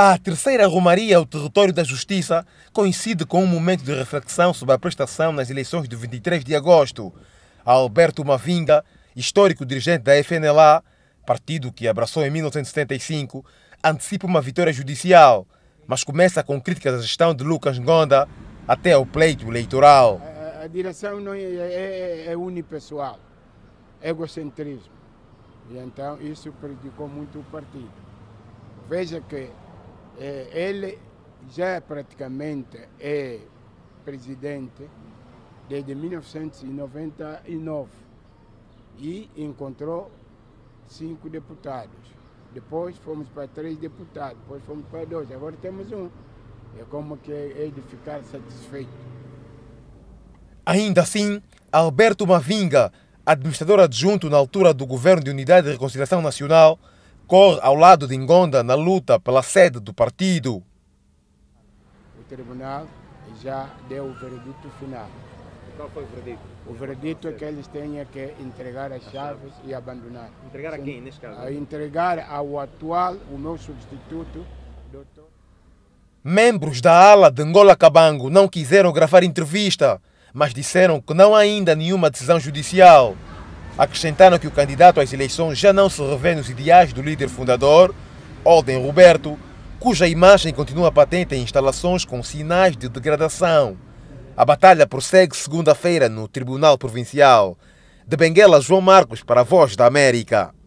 A terceira romaria ao território da Justiça coincide com um momento de reflexão sobre a prestação nas eleições de 23 de agosto. Alberto Mavinga, histórico dirigente da FNLA, partido que abraçou em 1975, antecipa uma vitória judicial, mas começa com críticas à gestão de Lucas Ngonda até ao pleito eleitoral. A direção não é unipessoal, é egocentrismo. E então isso prejudicou muito o partido. Veja que ele já praticamente é presidente desde 1999 e encontrou 5 deputados. Depois fomos para 3 deputados, depois fomos para 2, agora temos 1. É como que é de ficar satisfeito. Ainda assim, Alberto Mavinga, administrador adjunto na altura do Governo de Unidade de Reconciliação Nacional, corre ao lado de Ngonda na luta pela sede do partido. O tribunal já deu o veredito final. Qual foi o veredito? O veredito é que eles tenham que entregar as chaves e abandonar. Entregar a quem, neste caso? Entregar ao atual, o meu substituto, doutor. Membros da Ala de Ngola Kabangu não quiseram gravar entrevista, mas disseram que não há ainda nenhuma decisão judicial. Acrescentaram que o candidato às eleições já não se revê nos ideais do líder fundador, Holden Roberto, cuja imagem continua patente em instalações com sinais de degradação. A batalha prossegue segunda-feira no Tribunal Provincial. De Benguela, João Marcos para a Voz da América.